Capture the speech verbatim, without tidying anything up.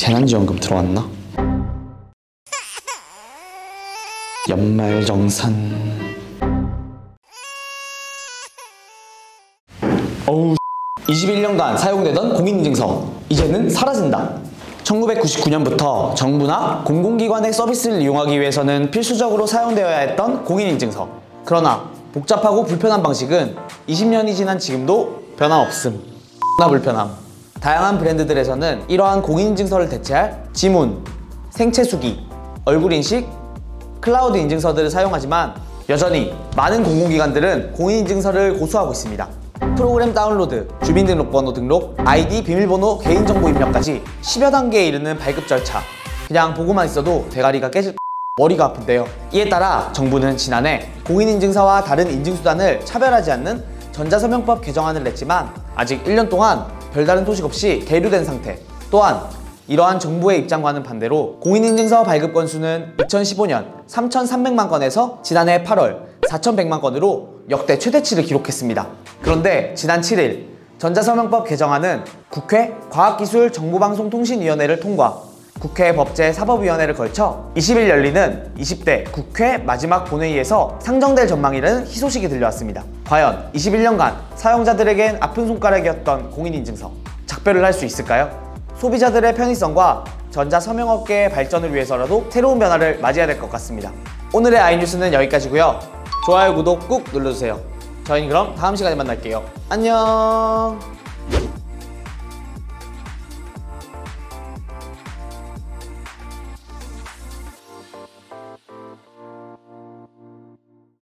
재난지원금 들어왔나? 연말정산. 어우 이십일 년간 사용되던 공인인증서 이제는 사라진다. 천구백구십구 년부터 정부나 공공기관의 서비스를 이용하기 위해서는 필수적으로 사용되어야 했던 공인인증서. 그러나 복잡하고 불편한 방식은 이십 년이 지난 지금도 변함없음. X나 불편함. 다양한 브랜드들에서는 이러한 공인인증서를 대체할 지문, 생체수기, 얼굴인식, 클라우드 인증서들을 사용하지만 여전히 많은 공공기관들은 공인인증서를 고수하고 있습니다. 프로그램 다운로드, 주민등록번호 등록, 아이디, 비밀번호, 개인정보 입력까지 십여 단계에 이르는 발급 절차. 그냥 보고만 있어도 대가리가 깨질 머리가 아픈데요. 이에 따라 정부는 지난해 공인인증서와 다른 인증수단을 차별하지 않는 전자서명법 개정안을 냈지만 아직 일 년 동안 별다른 소식 없이 계류된 상태. 또한 이러한 정부의 입장과는 반대로 공인인증서 발급 건수는 이천십오 년 삼천삼백만 건에서 지난해 팔월 사천백만 건으로 역대 최대치를 기록했습니다. 그런데 지난 칠 일 전자서명법 개정안은 국회 과학기술정보방송통신위원회를 통과, 국회 법제사법위원회를 걸쳐 이십 일 열리는 이십 대 국회 마지막 본회의에서 상정될 전망이라는 희소식이 들려왔습니다. 과연 이십일 년간 사용자들에겐 아픈 손가락이었던 공인인증서, 작별을 할 수 있을까요? 소비자들의 편의성과 전자서명업계의 발전을 위해서라도 새로운 변화를 맞이해야 될 것 같습니다. 오늘의 아이뉴스는 여기까지고요. 좋아요, 구독 꾹 눌러주세요. 저희는 그럼 다음 시간에 만날게요. 안녕.